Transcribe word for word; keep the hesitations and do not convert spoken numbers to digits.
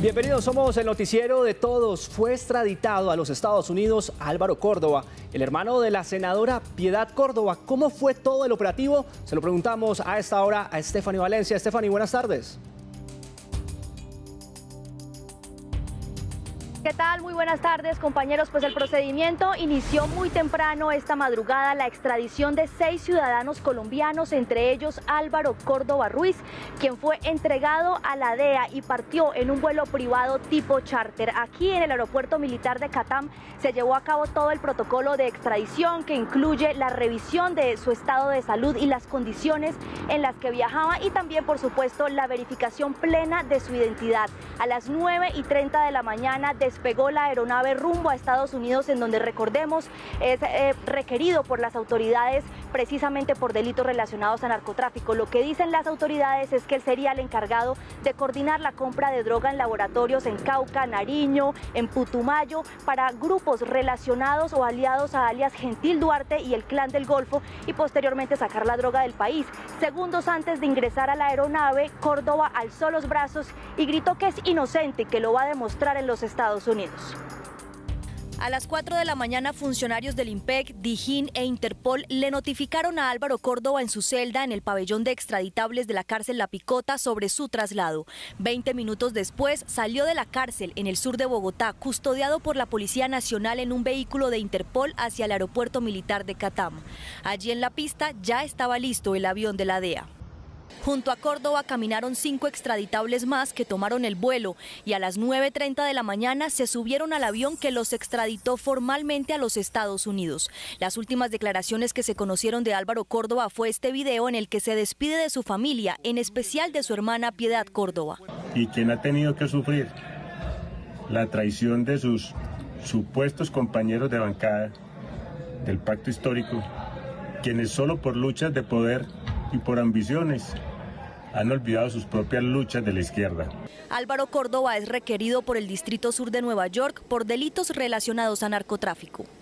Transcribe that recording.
Bienvenidos, somos el noticiero de todos. Fue extraditado a los Estados Unidos Álvaro Córdoba, el hermano de la senadora Piedad Córdoba. ¿Cómo fue todo el operativo? Se lo preguntamos a esta hora a Estefany Valencia. Estefany, buenas tardes. ¿Qué tal? Muy buenas tardes, compañeros. Pues el procedimiento inició muy temprano esta madrugada la extradición de seis ciudadanos colombianos, entre ellos Álvaro Córdoba Ruiz, quien fue entregado a la D E A y partió en un vuelo privado tipo charter. Aquí en el aeropuerto militar de Catam se llevó a cabo todo el protocolo de extradición que incluye la revisión de su estado de salud y las condiciones en las que viajaba y también, por supuesto, la verificación plena de su identidad. A las nueve y treinta de la mañana de despegó la aeronave rumbo a Estados Unidos, en donde, recordemos, es eh, requerido por las autoridades precisamente por delitos relacionados a narcotráfico. Lo que dicen las autoridades es que él sería el encargado de coordinar la compra de droga en laboratorios en Cauca, Nariño, en Putumayo, para grupos relacionados o aliados a alias Gentil Duarte y el Clan del Golfo, y posteriormente sacar la droga del país. Segundos antes de ingresar a la aeronave, Córdoba alzó los brazos y gritó que es inocente y que lo va a demostrar en los Estados Unidos. Unidos. A las cuatro de la mañana, funcionarios del INPEC, Dijín e Interpol le notificaron a Álvaro Córdoba en su celda en el pabellón de extraditables de la cárcel La Picota sobre su traslado. Veinte minutos después salió de la cárcel en el sur de Bogotá, custodiado por la Policía Nacional en un vehículo de Interpol hacia el aeropuerto militar de Catam. Allí en la pista ya estaba listo el avión de la D E A. Junto a Córdoba caminaron cinco extraditables más que tomaron el vuelo y a las nueve y treinta de la mañana se subieron al avión que los extraditó formalmente a los Estados Unidos. Las últimas declaraciones que se conocieron de Álvaro Córdoba fue este video en el que se despide de su familia, en especial de su hermana Piedad Córdoba. Y quien ha tenido que sufrir la traición de sus supuestos compañeros de bancada del Pacto Histórico, quienes solo por luchas de poder y por ambiciones han olvidado sus propias luchas de la izquierda. Álvaro Córdoba es requerido por el Distrito Sur de Nueva York por delitos relacionados a narcotráfico.